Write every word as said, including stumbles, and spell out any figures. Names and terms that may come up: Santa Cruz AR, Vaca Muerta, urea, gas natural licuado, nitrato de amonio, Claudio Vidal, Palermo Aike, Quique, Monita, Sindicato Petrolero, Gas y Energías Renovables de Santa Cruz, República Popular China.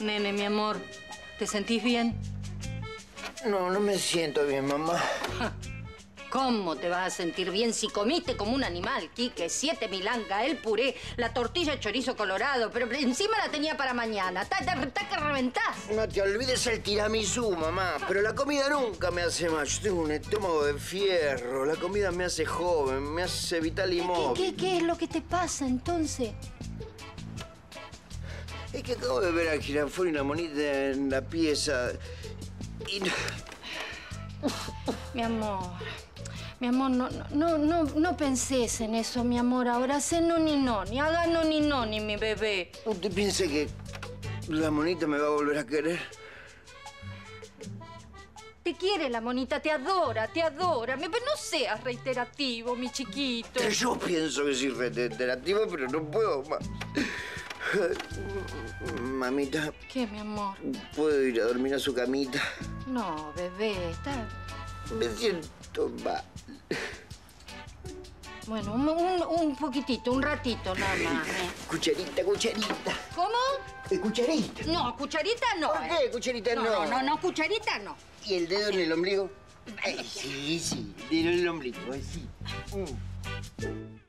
Nene, mi amor, ¿te sentís bien? No, no me siento bien, mamá. ¿Cómo te vas a sentir bien si comiste como un animal, Quique? Siete milangas, el puré, la tortilla de chorizo colorado, pero encima la tenía para mañana. ¡Está que reventás! No te olvides el tiramisú, mamá. Pero la comida nunca me hace mal. Yo tengo un estómago de fierro. La comida me hace joven, me hace vital y móvil. ¿Qué, qué, qué es lo que te pasa, entonces? Es que acabo de ver al girafón y la monita en la pieza y... Mi amor... Mi amor, no, no, no, no pensés en eso, mi amor. Ahora sé no ni no, ni haga no ni no, ni mi bebé. ¿Usted piensa que la monita me va a volver a querer? Te quiere la monita, te adora, te adora. Pero no seas reiterativo, mi chiquito. Yo pienso que soy reiterativo, pero no puedo más. Mamita. ¿Qué, mi amor? ¿Puedo ir a dormir a su camita? No, bebé, está... Me siento mal. Bueno, un, un, un poquitito, un ratito nada más, ¿eh? Cucharita, cucharita. ¿Cómo? Eh, cucharita. No, cucharita no. ¿Por qué? Eh. Cucharita no. No, no, no, no, cucharita no. ¿Y el dedo en el ombligo? Ay, sí, sí, el dedo en el ombligo, sí. Mm.